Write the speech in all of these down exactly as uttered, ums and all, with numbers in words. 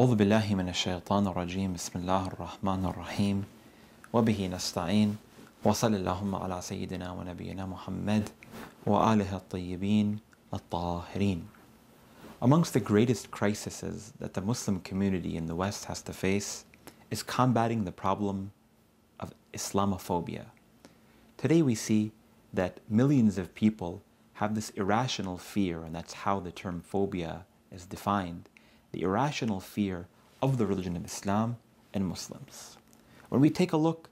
أعوذ بالله من الشيطان الرجيم بسم الله الرحمن الرحيم وبه نستعين وصل اللهم على سيدنا ونبينا محمد وآله الطيبين الطاهرين. Amongst the greatest crises that the Muslim community in the West has to face is combating the problem of Islamophobia. Today we see that millions of people have this irrational fear, and that's how the term phobia is defined, the irrational fear of the religion of Islam and Muslims. When we take a look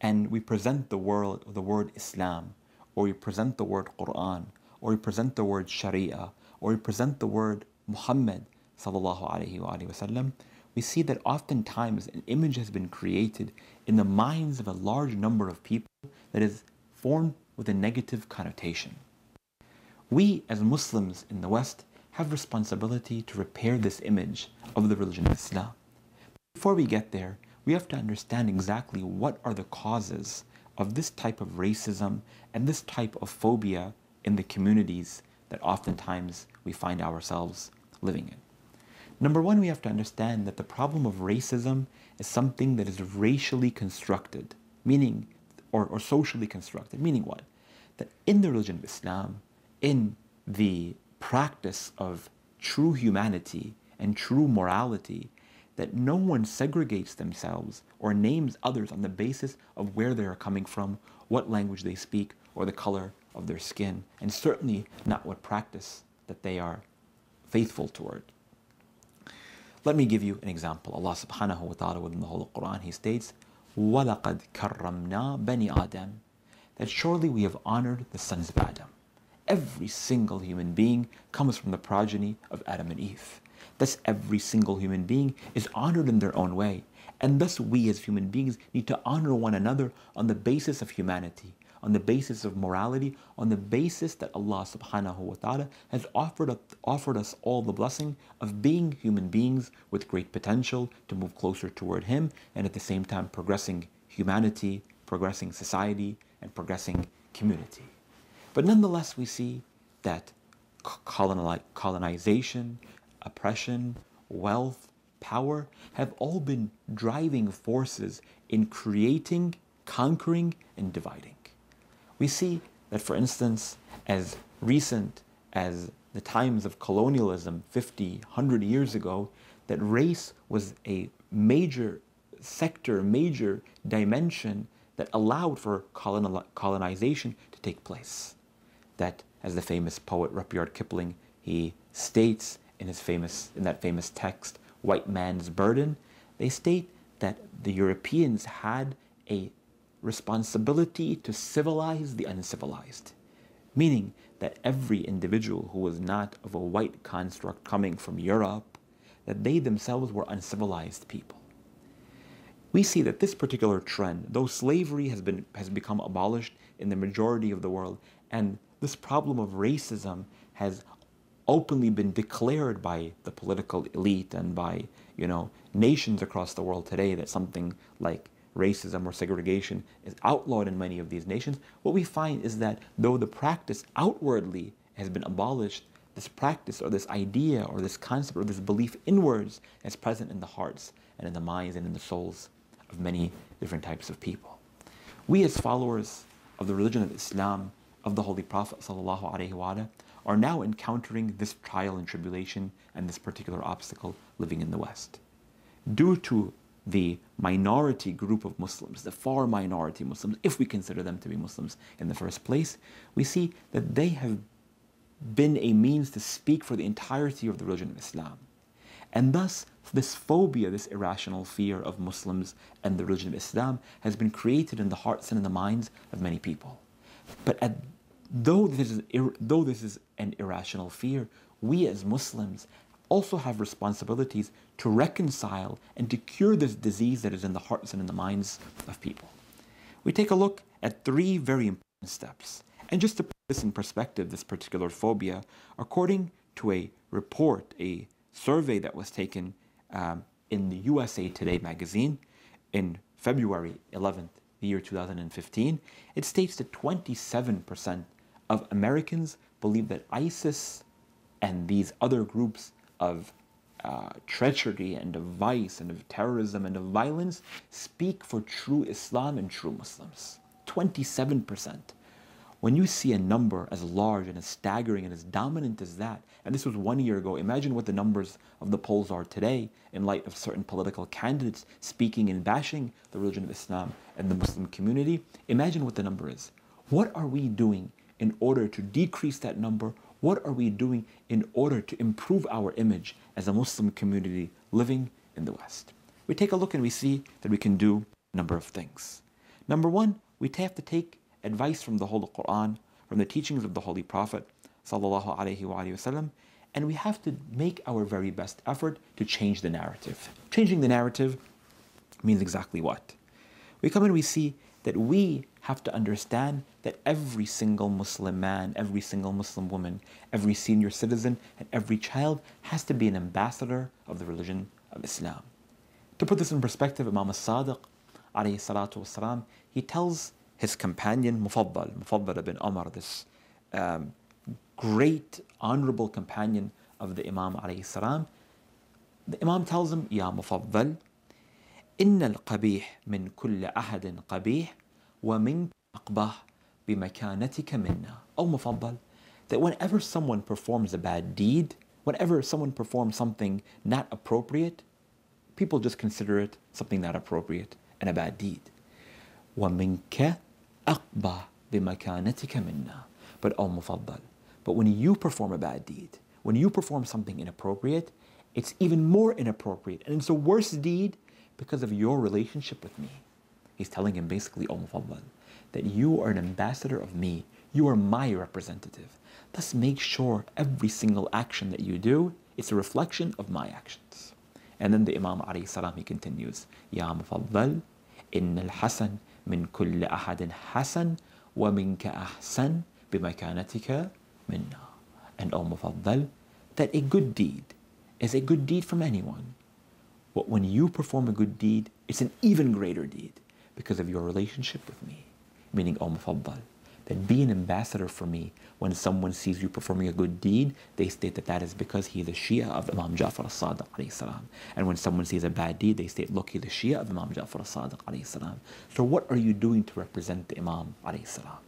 and we present the word, the word Islam, or we present the word Quran, or we present the word Sharia, or we present the word Muhammad sallallahu alaihi wasallam, we see that oftentimes an image has been created in the minds of a large number of people that is formed with a negative connotation. We as Muslims in the West have responsibility to repair this image of the religion of Islam. Before we get there, we have to understand exactly what are the causes of this type of racism and this type of phobia in the communities that oftentimes we find ourselves living in. Number one, we have to understand that the problem of racism is something that is racially constructed, meaning, or, or socially constructed, meaning what? That in the religion of Islam, in the practice of true humanity and true morality, that no one segregates themselves or names others on the basis of where they are coming from, what language they speak, or the color of their skin, and certainly not what practice that they are faithful toward. Let me give you an example. Allah subhanahu wa ta'ala within the Holy Quran, He states, وَلَقَدْ كَرَّمْنَا بَنِي آدَمَ, that surely we have honored the sons of Adam. Every single human being comes from the progeny of Adam and Eve. Thus every single human being is honored in their own way. And thus we as human beings need to honor one another on the basis of humanity, on the basis of morality, on the basis that Allah subhanahu wa ta'ala has offered up, offered us all the blessing of being human beings with great potential to move closer toward Him, and at the same time progressing humanity, progressing society, and progressing community. But nonetheless, we see that colonization, oppression, wealth, power have all been driving forces in creating, conquering, and dividing. We see that, for instance, as recent as the times of colonialism fifty, one hundred years ago, that race was a major sector, major dimension that allowed for colonization to take place. That, as the famous poet Rupyard Kipling, he states in his famous, in that famous text, White Man's Burden, they state that the Europeans had a responsibility to civilize the uncivilized, meaning that every individual who was not of a white construct coming from Europe, that they themselves were uncivilized people. We see that this particular trend, though slavery has been has become abolished in the majority of the world, and this problem of racism has openly been declared by the political elite and by, you know, nations across the world today, that something like racism or segregation is outlawed in many of these nations. What we find is that though the practice outwardly has been abolished, this practice or this idea or this concept or this belief inwards is present in the hearts and in the minds and in the souls of many different types of people. We as followers of the religion of Islam, of the Holy Prophet sallallahu alaihi wasallam, are now encountering this trial and tribulation and this particular obstacle living in the West. Due to the minority group of Muslims, the far minority Muslims, if we consider them to be Muslims in the first place, we see that they have been a means to speak for the entirety of the religion of Islam. And thus, this phobia, this irrational fear of Muslims and the religion of Islam has been created in the hearts and in the minds of many people. But at, though, this is, though this is an irrational fear, we as Muslims also have responsibilities to reconcile and to cure this disease that is in the hearts and in the minds of people. We take a look at three very important steps. And just to put this in perspective, this particular phobia, according to a report, a survey that was taken um, in the U S A Today magazine in February eleventh, the year two thousand fifteen, it states that twenty-seven percent of Americans believe that ISIS and these other groups of uh, treachery and of vice and of terrorism and of violence speak for true Islam and true Muslims. twenty-seven percent. When you see a number as large and as staggering and as dominant as that, and this was one year ago, imagine what the numbers of the polls are today in light of certain political candidates speaking and bashing the religion of Islam and the Muslim community. Imagine what the number is. What are we doing in order to decrease that number? What are we doing in order to improve our image as a Muslim community living in the West? We take a look and we see that we can do a number of things. Number one, we have to take advice from the Holy Quran, from the teachings of the Holy Prophet sallallahu alaihi wasallam, and we have to make our very best effort to change the narrative. Changing the narrative means exactly what? We come and we see that we have to understand that every single Muslim man, every single Muslim woman, every senior citizen, and every child has to be an ambassador of the religion of Islam. To put this in perspective, Imam al-Sadiq alayhi salatu wasalam, he tells his companion, Mufaddal, Mufaddal ibn Omar, this um, great, honorable companion of the Imam alayhi salam, the Imam tells him, Ya Mufaddal, إِنَّ الْقَبِيحِ مِنْ كُلِّ أَحَدٍ قَبِيحٍ وَمِنْ أَقْبَهْ بِمَكَانَتِكَ مِنَّا. Oh Mufaddal, that whenever someone performs a bad deed, whenever someone performs something not appropriate, people just consider it something not appropriate and a bad deed. وَمِنْكَ أَقْبَى بِمَكَانَتِكَ مِنَّا. But oh Mufaddal, but when you perform a bad deed, when you perform something inappropriate, it's even more inappropriate and it's a worse deed because of your relationship with me. He's telling him basically, oh Mufaddal, that you are an ambassador of me, you are my representative. Thus make sure every single action that you do, it's a reflection of my actions. And then the Imam alayhi salam, he continues, Ya Mufaddal, إِنَّ الْحَسَنِ مِنْ كُلِّ أَحَدٍ حَسَنٍ وَمِنْكَ أَحْسَنٍ بِمَكَانَتِكَ مِنَّا. And O Mufaddal, that a good deed is a good deed from anyone, but when you perform a good deed, it's an even greater deed because of your relationship with me. Meaning, O Mufaddal, that be an ambassador for me. When someone sees you performing a good deed, they state that that is because he is a Shia of Imam Jafar al-Sadiq alayhi salam. And when someone sees a bad deed, they state, look, he is a Shia of Imam Jafar al-Sadiq alayhi salam. So what are you doing to represent the Imam alayhi salam?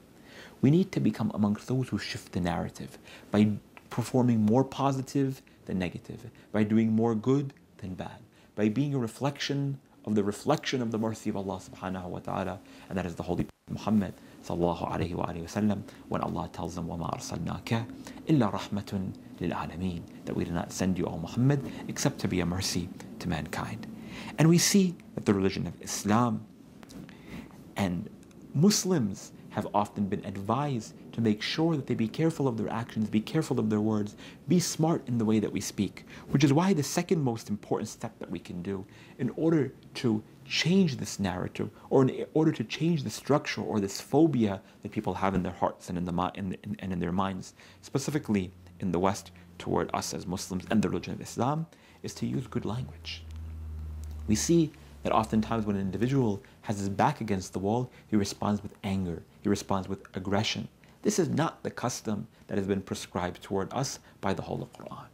We need to become amongst those who shift the narrative by performing more positive than negative, by doing more good than bad, by being a reflection of the reflection of the mercy of Allah subhanahu wa ta'ala, and that is the Holy Muhammad sallallahu alayhi wa alayhi wa sallam, when Allah tells them, وَمَا أَرْسَلْنَاكَ إِلَّا رَحْمَةٌ لِلْعَالَمِينَ, that we did not send you, O Muhammad, except to be a mercy to mankind. And we see that the religion of Islam and Muslims have often been advised to make sure that they be careful of their actions, be careful of their words, be smart in the way that we speak, which is why the second most important step that we can do in order to change this narrative, or in order to change the structure or this phobia that people have in their hearts and in, the, in, the, in, and in their minds, specifically in the West toward us as Muslims and the religion of Islam, is to use good language. We see that oftentimes when an individual has his back against the wall, he responds with anger, he responds with aggression. This is not the custom that has been prescribed toward us by the Holy Quran.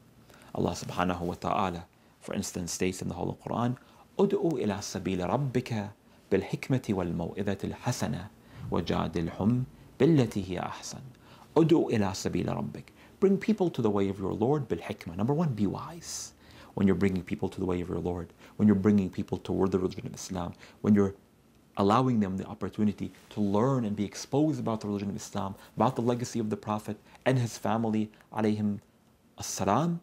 Allah subhanahu wa ta'ala, for instance, states in the Holy Quran, ادعوا إلى سبيل ربك بالحكمة والموعظة الحسنة وجادلهم بالتي هي أحسن. ادعوا إلى سبيل ربك. Bring people to the way of your Lord بالحكمة. Number one, be wise. When you're bringing people to the way of your Lord, when you're bringing people toward the religion of Islam, when you're allowing them the opportunity to learn and be exposed about the religion of Islam, about the legacy of the Prophet and his family, alayhim as-salam,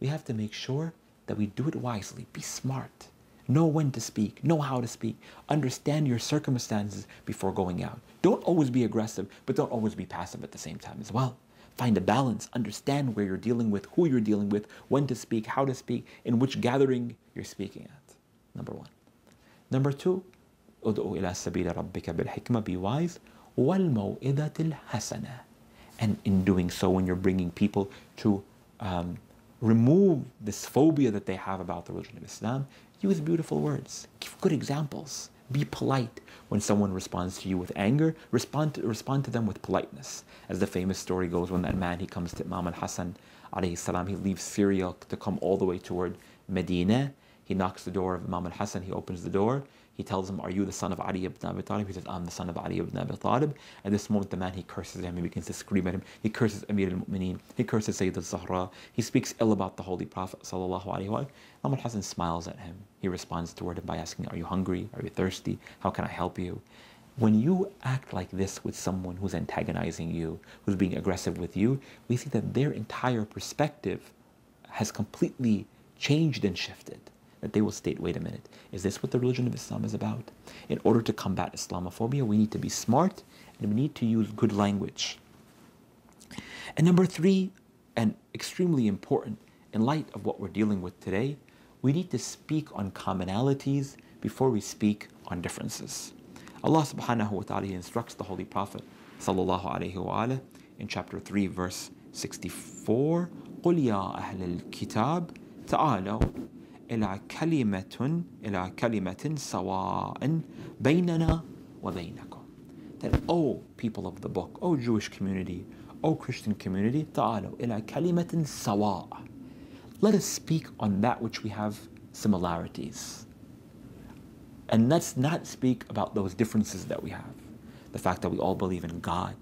we have to make sure that we do it wisely. Be smart. Know when to speak, know how to speak, understand your circumstances before going out. Don't always be aggressive, but don't always be passive at the same time as well. Find a balance, understand where you're dealing with, who you're dealing with, when to speak, how to speak, in which gathering you're speaking at. Number one. Number two, ادعو إلى سبيل ربك بالحكمة, be wise, والموئدة الحسنة. And in doing so, when you're bringing people to um, remove this phobia that they have about the religion of Islam, use beautiful words, give good examples, be polite. When someone responds to you with anger, respond to, respond to them with politeness. As the famous story goes, when that man, he comes to Imam al-Hassan alayhi salam, he leaves Syria to come all the way toward Medina. He knocks the door of Imam al-Hassan, he opens the door, he tells him, "Are you the son of Ali ibn Abi Talib?" He says, "I'm the son of Ali ibn Abi Talib." At this moment, the man, he curses him, he begins to scream at him, he curses Amir al-Mu'mineen, he curses Sayyid al-Zahra, he speaks ill about the Holy Prophet sallallahu alaihi wasallam. Imam al-Hassan smiles at him, he responds toward him by asking, "Are you hungry? Are you thirsty? How can I help you?" When you act like this with someone who's antagonizing you, who's being aggressive with you, we see that their entire perspective has completely changed and shifted. That they will state, wait a minute, is this what the religion of Islam is about? In order to combat Islamophobia, we need to be smart and we need to use good language. And number three, and extremely important in light of what we're dealing with today, we need to speak on commonalities before we speak on differences. Allah subhanahu wa ta'ala instructs the Holy Prophet sallallahu alayhi wa ala in chapter three, verse sixty-four, قُلْ يَا أَهْلَ الْكِتَابِ تَعَالَوْا إلى كلمة إلى كلمة سواء بيننا وبينكم. That, oh, people of the book, oh, Jewish community, oh, Christian community, تعالوا إلى كلمة سواء. Let us speak on that which we have similarities. And let's not speak about those differences that we have. The fact that we all believe in God,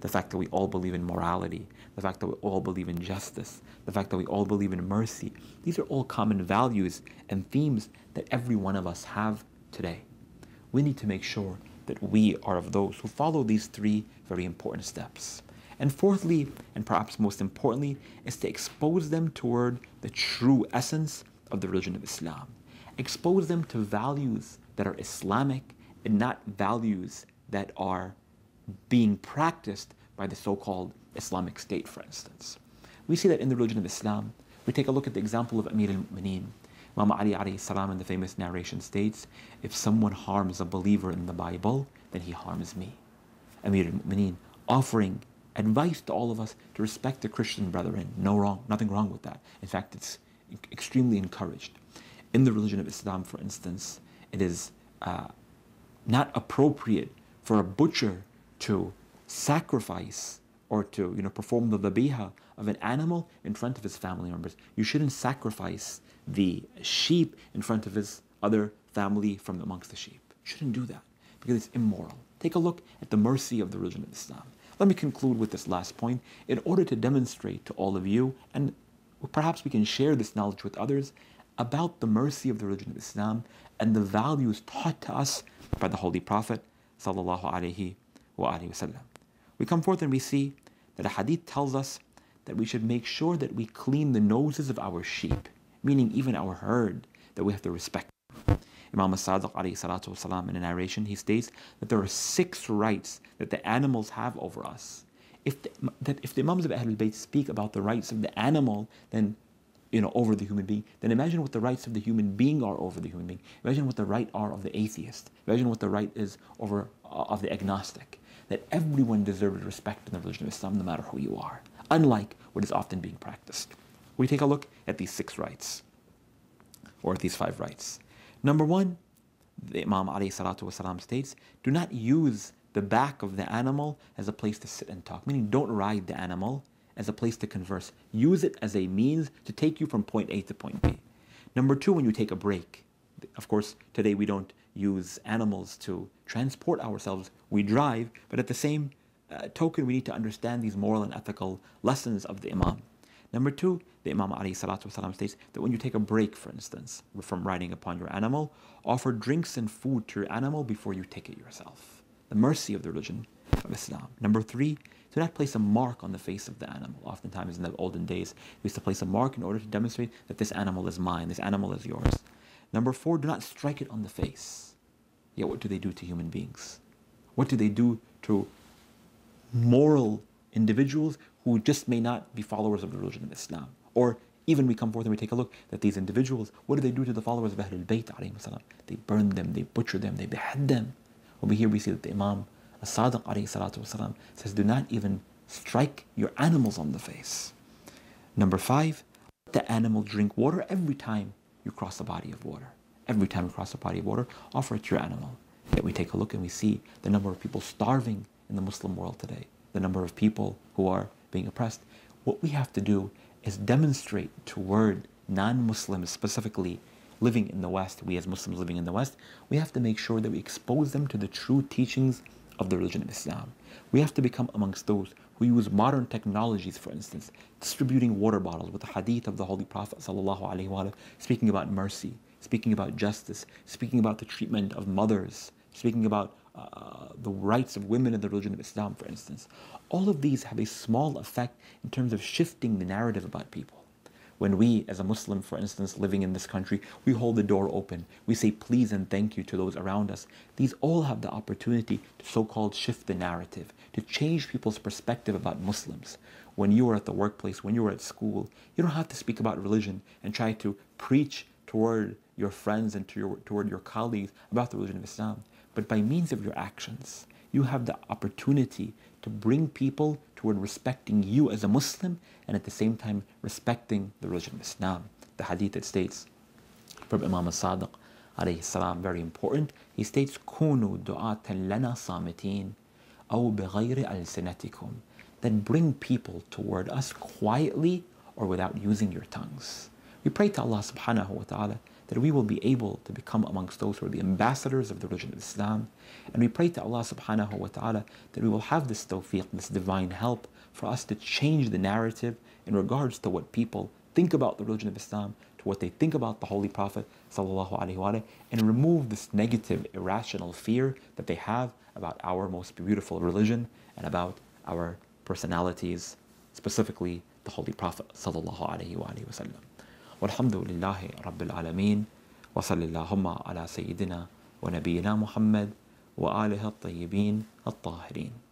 the fact that we all believe in morality, the fact that we all believe in justice, the fact that we all believe in mercy. These are all common values and themes that every one of us have today. We need to make sure that we are of those who follow these three very important steps. And fourthly, and perhaps most importantly, is to expose them toward the true essence of the religion of Islam. Expose them to values that are Islamic and not values that are being practiced by the so-called Islamic State, for instance. We see that in the religion of Islam. We take a look at the example of Amir al-Mu'mineen. Imam Ali alayhi salam in the famous narration states, if someone harms a believer in the Bible, then he harms me. Amir al-Mu'mineen offering advice to all of us to respect the Christian brethren. No wrong, nothing wrong with that. In fact, it's extremely encouraged. In the religion of Islam, for instance, it is uh, not appropriate for a butcher to sacrifice or to, you know, perform the dhabiha of an animal in front of his family members. You shouldn't sacrifice the sheep in front of his other family from amongst the sheep. You shouldn't do that because it's immoral. Take a look at the mercy of the religion of Islam. Let me conclude with this last point. In order to demonstrate to all of you, and perhaps we can share this knowledge with others, about the mercy of the religion of Islam and the values taught to us by the Holy Prophet sallallahu alaihi wasallam. We come forth and we see that a hadith tells us that we should make sure that we clean the noses of our sheep, meaning even our herd, that we have to respect. Imam al-Sadiq alayhi salatu wasalam, in a narration, he states that there are six rights that the animals have over us. If the, that if the Imams of Ahlul Bayt speak about the rights of the animal, then, you know, over the human being, then imagine what the rights of the human being are over the human being. Imagine what the right are of the atheist. Imagine what the right is over uh, of the agnostic. That everyone deserves respect in the religion of Islam, no matter who you are, unlike what is often being practiced. We take a look at these six rights, or at these five rights. Number one, the Imam alayhi salatu wasalam states, do not use the back of the animal as a place to sit and talk, meaning don't ride the animal as a place to converse. Use it as a means to take you from point A to point B. Number two, when you take a break, of course, today we don't use animals to transport ourselves. We drive, but at the same uh, token, we need to understand these moral and ethical lessons of the Imam. Number two, the Imam alayhi salatu wasalam states that when you take a break, for instance, from riding upon your animal, offer drinks and food to your animal before you take it yourself. The mercy of the religion of Islam. Number three, do not place a mark on the face of the animal. Oftentimes in the olden days, we used to place a mark in order to demonstrate that this animal is mine, this animal is yours. Number four, do not strike it on the face. Yet what do they do to human beings? What do they do to moral individuals who just may not be followers of the religion of Islam? Or even we come forth and we take a look that these individuals, what do they do to the followers of Ahlul Bayt alayhi salam? They burn them, they butcher them, they behead them. Over here we see that the Imam al-Sadiq alayhi salatu wasalam says, do not even strike your animals on the face. Number five, let the animal drink water every time you cross a body of water. Every time we cross a body of water, offer it to your animal. Yet we take a look and we see the number of people starving in the Muslim world today, the number of people who are being oppressed. What we have to do is demonstrate toward non-Muslims specifically living in the West, we as Muslims living in the West, we have to make sure that we expose them to the true teachings of the religion of Islam. We have to become amongst those who use modern technologies, for instance, distributing water bottles with the hadith of the Holy Prophet ﷺ, speaking about mercy, speaking about justice, speaking about the treatment of mothers, speaking about uh, the rights of women in the religion of Islam, for instance. All of these have a small effect in terms of shifting the narrative about people. When we, as a Muslim, for instance, living in this country, we hold the door open. We say please and thank you to those around us. These all have the opportunity to so-called shift the narrative, to change people's perspective about Muslims. When you are at the workplace, when you are at school, you don't have to speak about religion and try to preach toward your friends and to your, toward your colleagues about the religion of Islam. But by means of your actions, you have the opportunity to bring people toward respecting you as a Muslim and at the same time respecting the religion of Islam. The hadith that states from Imam al-Sadiq alayhi salam, very important, he states, "Kunu du'atan lana samitin aw bighayri alsinatikum," then bring people toward us quietly or without using your tongues. We pray to Allah subhanahu wa ta'ala that we will be able to become amongst those who are the ambassadors of the religion of Islam. And we pray to Allah subhanahu wa ta'ala that we will have this tawfiq, this divine help for us to change the narrative in regards to what people think about the religion of Islam, to what they think about the Holy Prophet sallallahu alaihi wasallam, and remove this negative, irrational fear that they have about our most beautiful religion and about our personalities, specifically the Holy Prophet sallallahu alaihi wasallam. والحمد لله رب العالمين وصل اللهم على سيدنا ونبينا محمد وآله الطيبين الطاهرين.